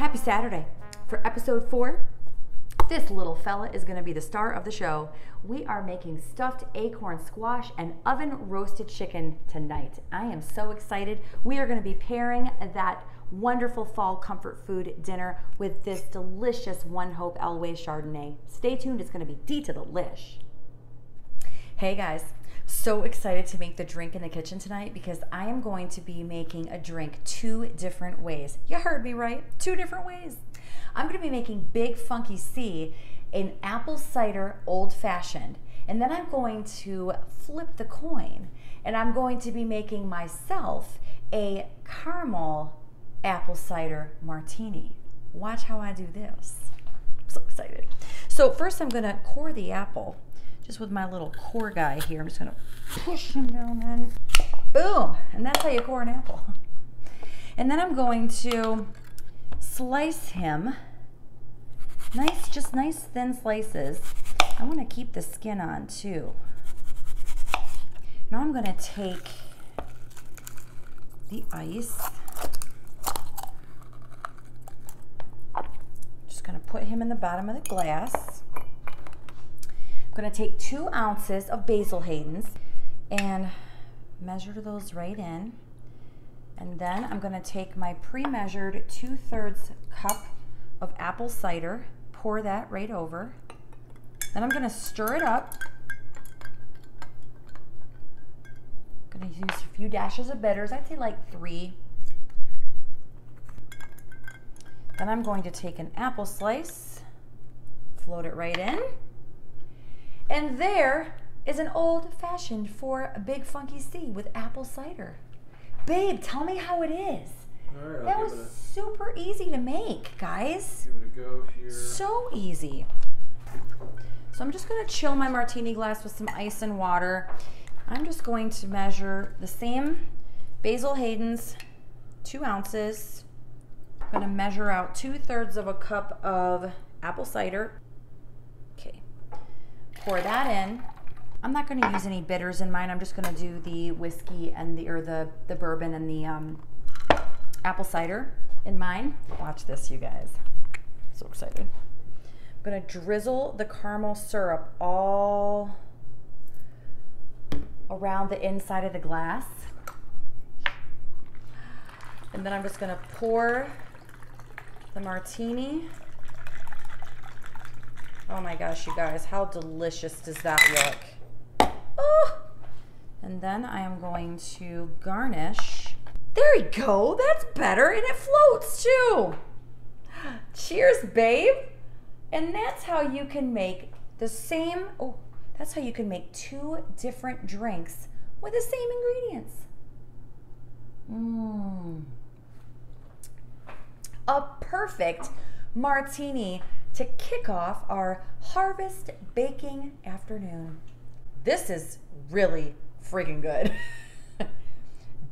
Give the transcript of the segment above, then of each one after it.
Happy Saturday. For episode 4, this little fella is going to be the star of the show. We are making stuffed acorn squash and oven roasted chicken tonight. I am so excited. We are going to be pairing that wonderful fall comfort food dinner with this delicious One Hope Elway Chardonnay. Stay tuned, it's going to be D to the lish. Hey guys, so excited to make the drink in the kitchen tonight because I am going to be making a drink 2 different ways. You heard me right, 2 different ways. I'm going to be making Big Funky C, an apple cider old fashioned, and then I'm going to flip the coin and I'm going to be making myself a caramel apple cider martini. Watch how I do this. I'm so excited. So first I'm going to core the apple. Just with my little core guy here, I'm just gonna push him down in. Boom! And that's how you core an apple. And then I'm going to slice him. Nice, just nice thin slices. I wanna keep the skin on too. Now I'm gonna take the ice. Just gonna put him in the bottom of the glass. I'm going to take 2 ounces of Basil Hayden's and measure those right in. And then I'm going to take my pre-measured 2/3 cup of apple cider, pour that right over. Then I'm going to stir it up. I'm going to use a few dashes of bitters. I'd say like 3. Then I'm going to take an apple slice, float it right in. And there is an old-fashioned for a Big Funky C with apple cider. Babe, tell me how it is. All right, that was super easy to make, guys. Give it a go here. So easy. So I'm just going to chill my martini glass with some ice and water. I'm just going to measure the same Basil Hayden's, 2 ounces. I'm going to measure out 2/3 cup of apple cider. Pour that in. I'm not going to use any bitters in mine. I'm just going to do the whiskey and the bourbon and the apple cider in mine. Watch this, you guys. So excited. I'm going to drizzle the caramel syrup all around the inside of the glass. And then I'm just going to pour the martini. Oh my gosh, you guys, how delicious does that look? Oh! And then I am going to garnish. There you go, that's better, and it floats too. Cheers, babe. And that's how you can make the same, oh, that's how you can make 2 different drinks with the same ingredients. Mmm. A perfect martini to kick off our harvest baking afternoon. This is really friggin' good.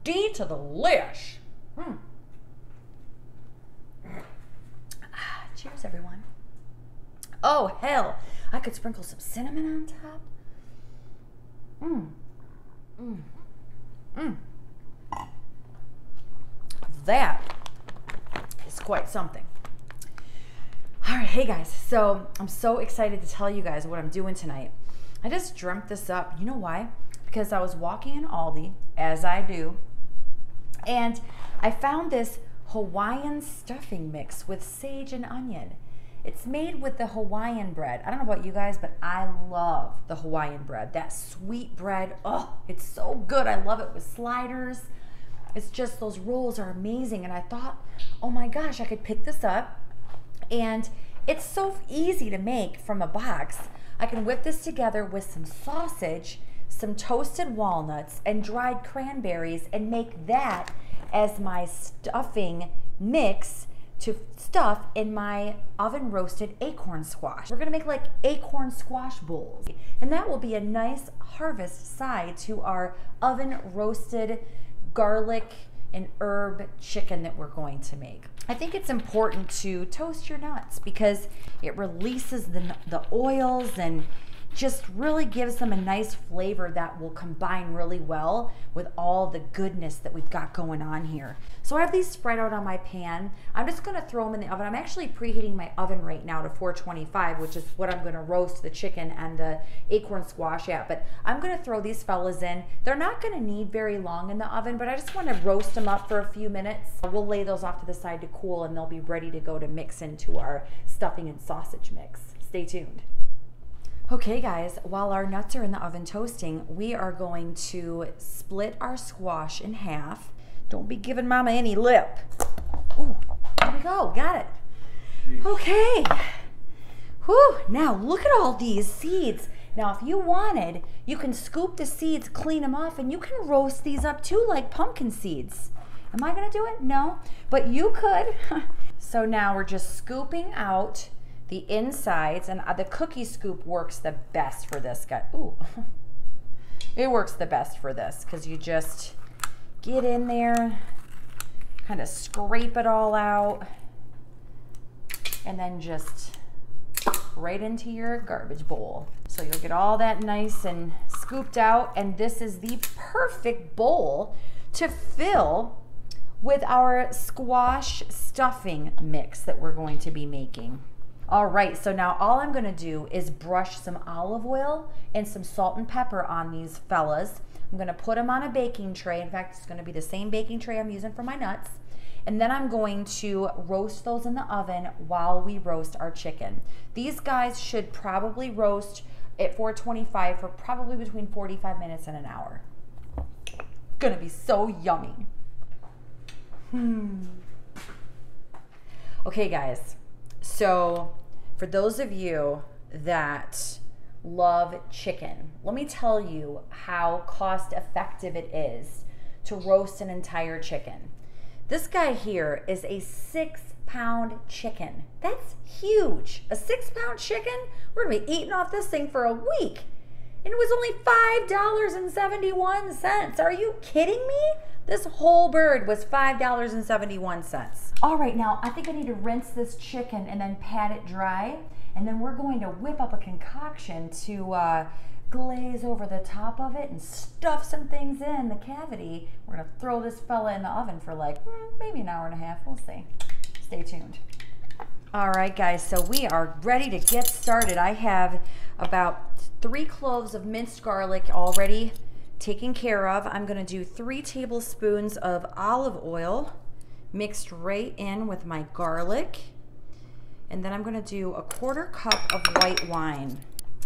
D to the lish. Mm. Ah, cheers, everyone. Oh, hell. I could sprinkle some cinnamon on top. Mmm. Mmm. Mmm. That is quite something. All right, hey guys, so I'm so excited to tell you guys what I'm doing tonight. I just dreamt this up. You know why? Because I was walking in Aldi, as I do, and I found this Hawaiian stuffing mix with sage and onion. It's made with the Hawaiian bread. I don't know about you guys, but I love the Hawaiian bread. That sweet bread, oh, it's so good. I love it with sliders. It's just those rolls are amazing, and I thought, oh my gosh, I could pick this up. And it's so easy to make from a box. I can whip this together with some sausage, some toasted walnuts, and dried cranberries and make that as my stuffing mix to stuff in my oven roasted acorn squash. We're gonna make like acorn squash bowls. And that will be a nice harvest side to our oven roasted garlic and herb chicken that we're going to make. I think it's important to toast your nuts because it releases the oils and just really gives them a nice flavor that will combine really well with all the goodness that we've got going on here. So I have these spread out on my pan. I'm just gonna throw them in the oven. I'm actually preheating my oven right now to 425, which is what I'm gonna roast the chicken and the acorn squash at, but I'm gonna throw these fellas in. They're not gonna need very long in the oven, but I just wanna roast them up for a few minutes. We'll lay those off to the side to cool and they'll be ready to go to mix into our stuffing and sausage mix. Stay tuned. Okay guys, while our nuts are in the oven toasting, we are going to split our squash in half. Don't be giving mama any lip. Ooh, there we go, got it. Jeez. Okay, whew, now look at all these seeds. Now if you wanted, you can scoop the seeds, clean them off, and you can roast these up too like pumpkin seeds. Am I gonna do it? No, but you could. So now we're just scooping out the insides, and the cookie scoop works the best for this guy. Ooh, it works the best for this because you just get in there, kind of scrape it all out, and then just right into your garbage bowl. So you'll get all that nice and scooped out, and this is the perfect bowl to fill with our squash stuffing mix that we're going to be making. All right, so now all I'm gonna do is brush some olive oil and some salt and pepper on these fellas. I'm gonna put them on a baking tray. In fact, it's gonna be the same baking tray I'm using for my nuts. And then I'm going to roast those in the oven while we roast our chicken. These guys should probably roast at 425 for probably between 45 minutes and an hour. Gonna be so yummy. Okay, guys. So for those of you that love chicken, let me tell you how cost effective it is to roast an entire chicken. This guy here is a 6-pound chicken. That's huge. A 6-pound chicken? We're gonna be eating off this thing for a week. And it was only $5.71. Are you kidding me? This whole bird was $5.71. All right, now I think I need to rinse this chicken and then pat it dry. And then we're going to whip up a concoction to glaze over the top of it and stuff some things in the cavity. We're gonna throw this fella in the oven for like maybe an hour and a half, we'll see. Stay tuned. All right guys, so we are ready to get started. I have about 3 cloves of minced garlic already taken care of. I'm gonna do 3 tablespoons of olive oil mixed right in with my garlic. And then I'm gonna do a 1/4 cup of white wine.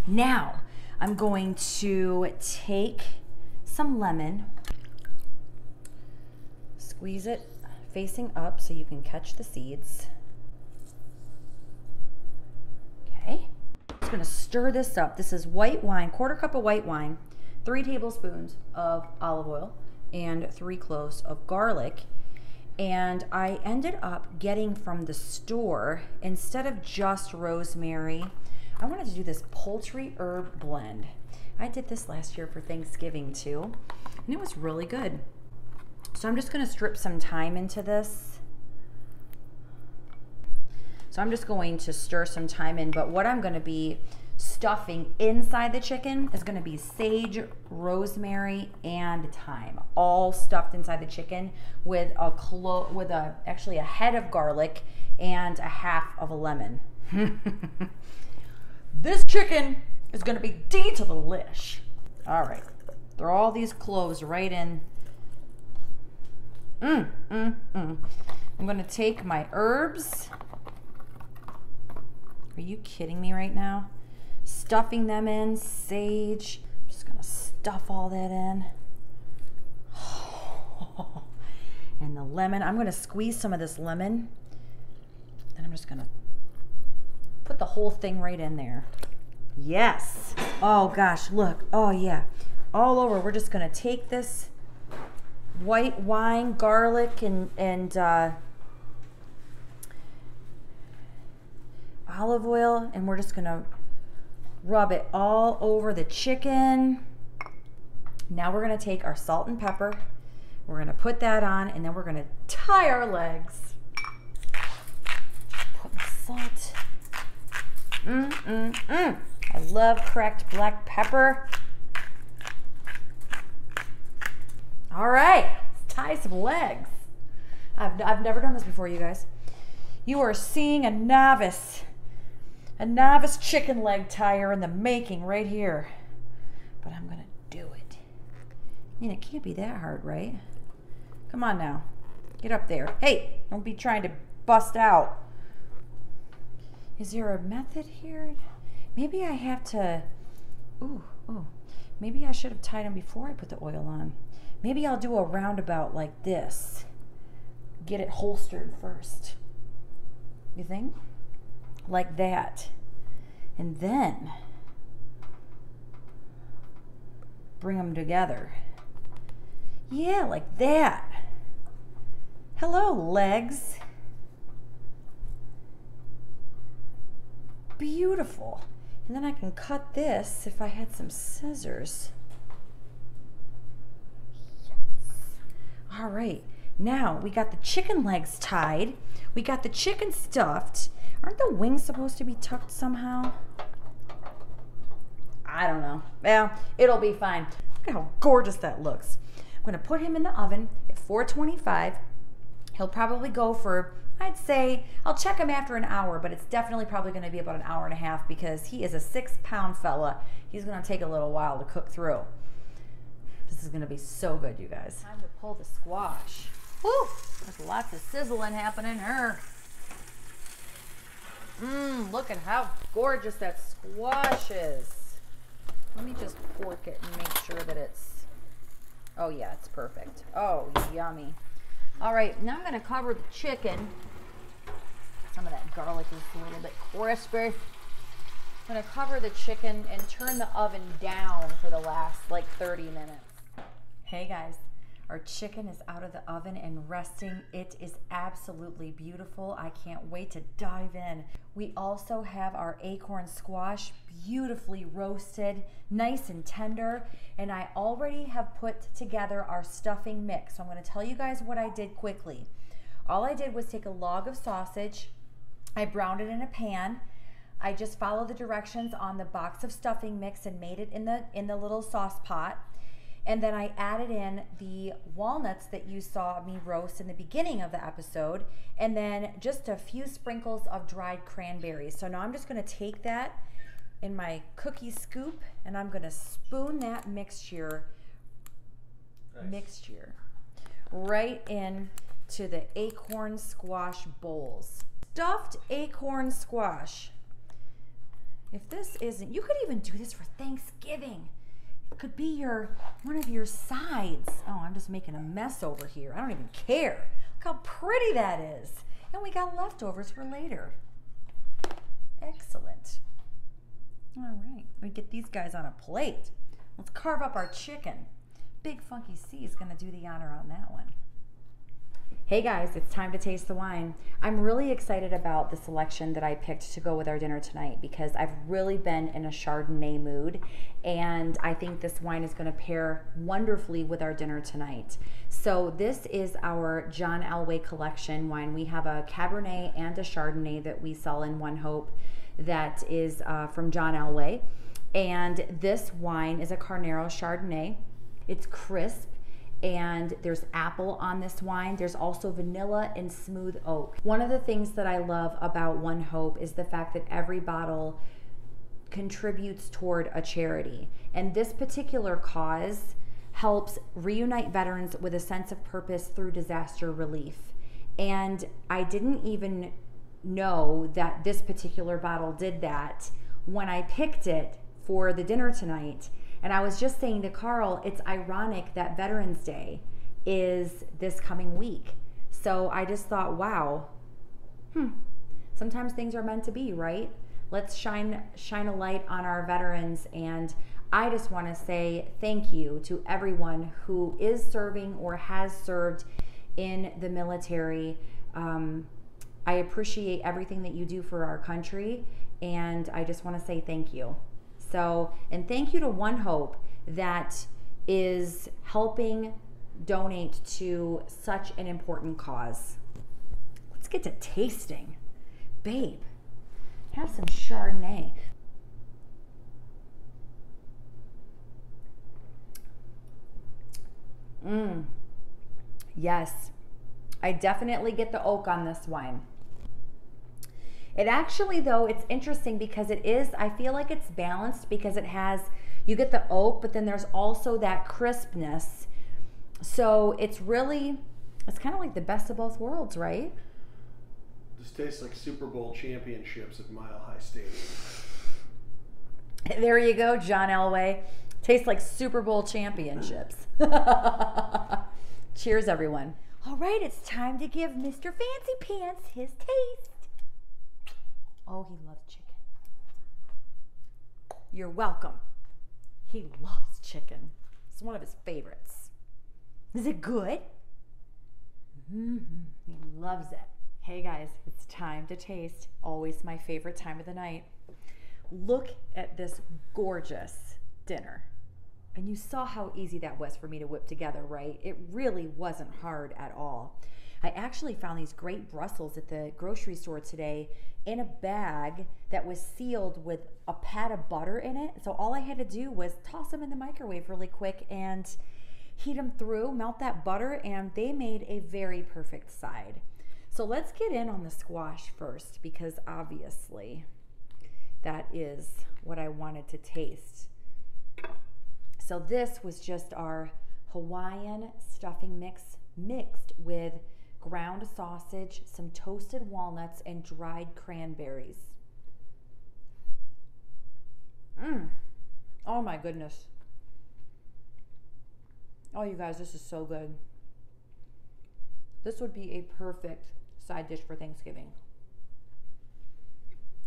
Now, I'm going to take some lemon, squeeze it facing up so you can catch the seeds. Okay, I'm just gonna stir this up. This is white wine, 1/4 cup of white wine, 3 tablespoons of olive oil and 3 cloves of garlic. And I ended up getting from the store, instead of just rosemary, I wanted to do this poultry herb blend. I did this last year for Thanksgiving too, and it was really good. So I'm just gonna strip some thyme into this. So I'm just going to stir some thyme in, but what I'm gonna be stuffing inside the chicken is gonna be sage, rosemary, and thyme, all stuffed inside the chicken with actually a head of garlic and a half of a lemon. This chicken is gonna be delish. All right, throw all these cloves right in. I'm gonna take my herbs. Are you kidding me right now? Stuffing them in, sage. I'm just gonna stuff all that in. Oh, and the lemon, I'm gonna squeeze some of this lemon. Then I'm just gonna put the whole thing right in there. Yes. Oh gosh, look, oh yeah. All over, we're just gonna take this white wine, garlic, and olive oil, and we're just gonna rub it all over the chicken. Now we're gonna take our salt and pepper, we're gonna put that on, and then we're gonna tie our legs. Put my salt. I love cracked black pepper. All right, let's tie some legs. I've never done this before, you guys. You are seeing a novice chicken leg tire in the making right here. But I'm gonna do it. I mean, it can't be that hard, right? Come on now, get up there. Hey, don't be trying to bust out. Is there a method here? Maybe I have to, ooh. Maybe I should have tied them before I put the oil on. Maybe I'll do a roundabout like this. Get it holstered first. You think? Like that. And then bring them together. Yeah, like that. Hello, legs. Beautiful. And then I can cut this if I had some scissors. Yes. All right. Now we got the chicken legs tied. We got the chicken stuffed. Aren't the wings supposed to be tucked somehow? I don't know. Well, it'll be fine. Look at how gorgeous that looks. I'm gonna put him in the oven at 425. He'll probably go for, I'd say, I'll check him after an hour, but it's definitely probably gonna be about an hour and a half because he is a 6-pound fella. He's gonna take a little while to cook through. This is gonna be so good, you guys. Time to pull the squash. Woo! There's lots of sizzling happening here. Look at how gorgeous that squash is. Let me just fork it and make sure that it's, oh yeah, it's perfect. Oh, yummy. All right, now I'm gonna cover the chicken. Some of that garlic is a little bit crispy. I'm gonna cover the chicken and turn the oven down for the last like 30 minutes. Hey guys. Our chicken is out of the oven and resting. It is absolutely beautiful. I can't wait to dive in. We also have our acorn squash beautifully roasted, nice and tender. And I already have put together our stuffing mix. So I'm going to tell you guys what I did quickly. All I did was take a log of sausage. I browned it in a pan. I just followed the directions on the box of stuffing mix and made it in the little sauce pot. And then I added in the walnuts that you saw me roast in the beginning of the episode, and then just a few sprinkles of dried cranberries. So now I'm just gonna take that in my cookie scoop and I'm gonna spoon that mixture, right into the acorn squash bowls. Stuffed acorn squash. If this isn't, you could even do this for Thanksgiving. Could be one of your sides. Oh, I'm just making a mess over here. I don't even care. Look how pretty that is. And we got leftovers for later. Excellent. All right, we get these guys on a plate. Let's carve up our chicken. Big Funky C is gonna do the honor on that one. Hey guys, it's time to taste the wine. I'm really excited about the selection that I picked to go with our dinner tonight because I've really been in a Chardonnay mood and I think this wine is going to pair wonderfully with our dinner tonight. So this is our John Elway collection wine. We have a Cabernet and a Chardonnay that we sell in One Hope that is from John Elway. And this wine is a Carneros Chardonnay. It's crisp. And there's apple on this wine. There's also vanilla and smooth oak. One of the things that I love about One Hope is the fact that every bottle contributes toward a charity. And this particular cause helps reunite veterans with a sense of purpose through disaster relief. And I didn't even know that this particular bottle did that when I picked it for the dinner tonight. And I was just saying to Carl, it's ironic that Veterans Day is this coming week. So I just thought, wow, sometimes things are meant to be, right? Let's shine a light on our veterans. And I just want to say thank you to everyone who is serving or has served in the military. I appreciate everything that you do for our country. And I just want to say thank you. So, and thank you to One Hope that is helping donate to such an important cause. Let's get to tasting. Babe, have some Chardonnay. Yes, I definitely get the oak on this wine. It actually, though, it's interesting because it is, I feel like it's balanced because it has, you get the oak, but then there's also that crispness. So it's really, it's kind of like the best of both worlds, right? This tastes like Super Bowl championships at Mile High Stadium. There you go, John Elway. Tastes like Super Bowl championships. Cheers, everyone. All right, it's time to give Mr. Fancy Pants his taste. Oh, he loves chicken. You're welcome. He loves chicken. It's one of his favorites. Is it good? He loves it. Hey guys, it's time to taste. Always my favorite time of the night. Look at this gorgeous dinner. And you saw how easy that was for me to whip together, right? It really wasn't hard at all. I actually found these great Brussels at the grocery store today in a bag that was sealed with a pat of butter in it. So all I had to do was toss them in the microwave really quick and heat them through, melt that butter, and they made a very perfect side. So let's get in on the squash first, because obviously that is what I wanted to taste. So this was just our Hawaiian stuffing mix mixed with ground sausage, some toasted walnuts, and dried cranberries. Oh my goodness. Oh, you guys, this is so good. This would be a perfect side dish for Thanksgiving.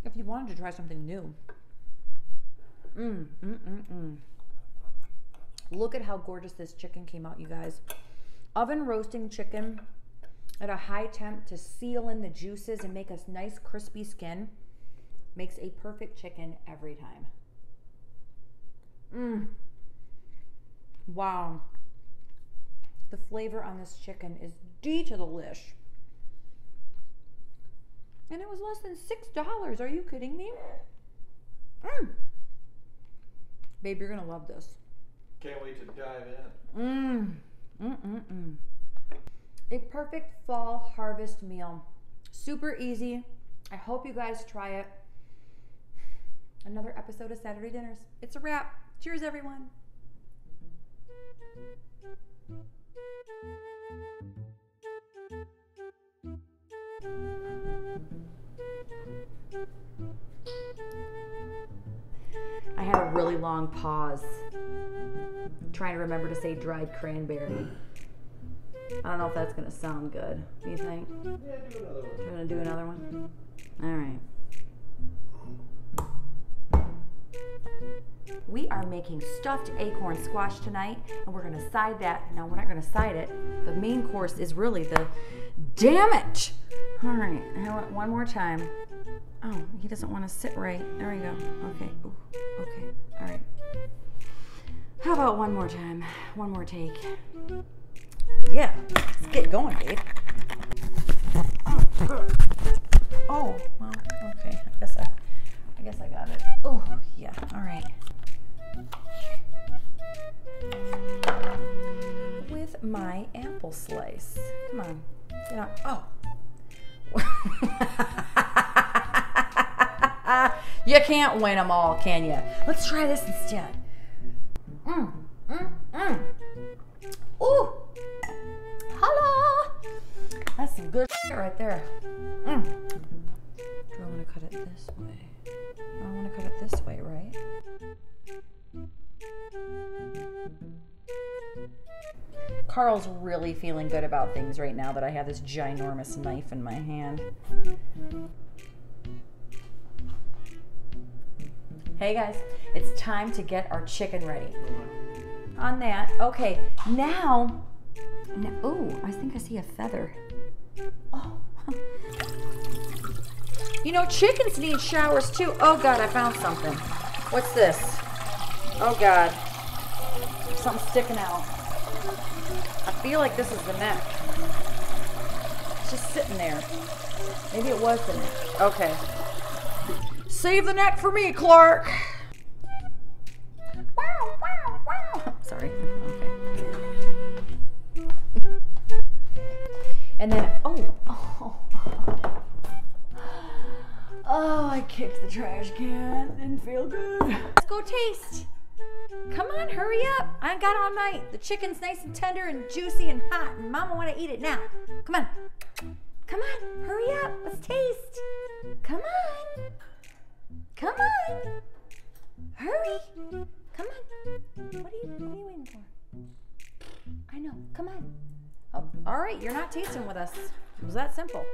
If you wanted to try something new. Look at how gorgeous this chicken came out, you guys. Oven roasting chicken at a high temp to seal in the juices and make a nice crispy skin makes a perfect chicken every time. Wow. The flavor on this chicken is D to the lish. And it was less than $6. Are you kidding me? Babe, you're gonna love this. Can't wait to dive in. A perfect fall harvest meal. Super easy. I hope you guys try it. Another episode of Saturday Dinners. It's a wrap. Cheers, everyone. I had a really long pause trying to remember to say dried cranberry. I don't know if that's going to sound good. What do you think? Yeah, do another one. You want to do another one? All right. We are making stuffed acorn squash tonight, and we're going to side that. No, we're not going to side it. The main course is really the... Damn it! All right. One more time. Oh, he doesn't want to sit right. There we go. Okay. Ooh, okay. All right. How about one more time? One more take. Yeah, let's get going, babe. Oh, well, okay. I guess I got it. Oh, yeah. All right. With my apple slice. Come on. Get on. Oh. You can't win them all, can you? Let's try this instead. Ooh. Hello. That's some good shit right there. Do I want to cut it this way? I want to cut it this way, right? Carl's really feeling good about things right now that I have this ginormous knife in my hand. Hey guys, it's time to get our chicken ready. On that, okay, now oh, I think I see a feather. Oh. You know, chickens need showers too. Oh God, I found something. What's this? Oh God, something's sticking out. I feel like this is the neck. It's just sitting there. Maybe it was the neck. Okay. Save the neck for me, Clark. Wow, wow, wow. Sorry. Okay. And then, oh, I kicked the trash can. Didn't feel good. Let's go taste. Come on, hurry up. I ain't got all night. The chicken's nice and tender and juicy and hot, and Mama want to eat it now. Come on. Come on, hurry up. Let's taste. Come on. Come on. Hurry. Come on. What are you waiting for? I know. Come on. Oh, all right, you're not tasting with us. It was that simple.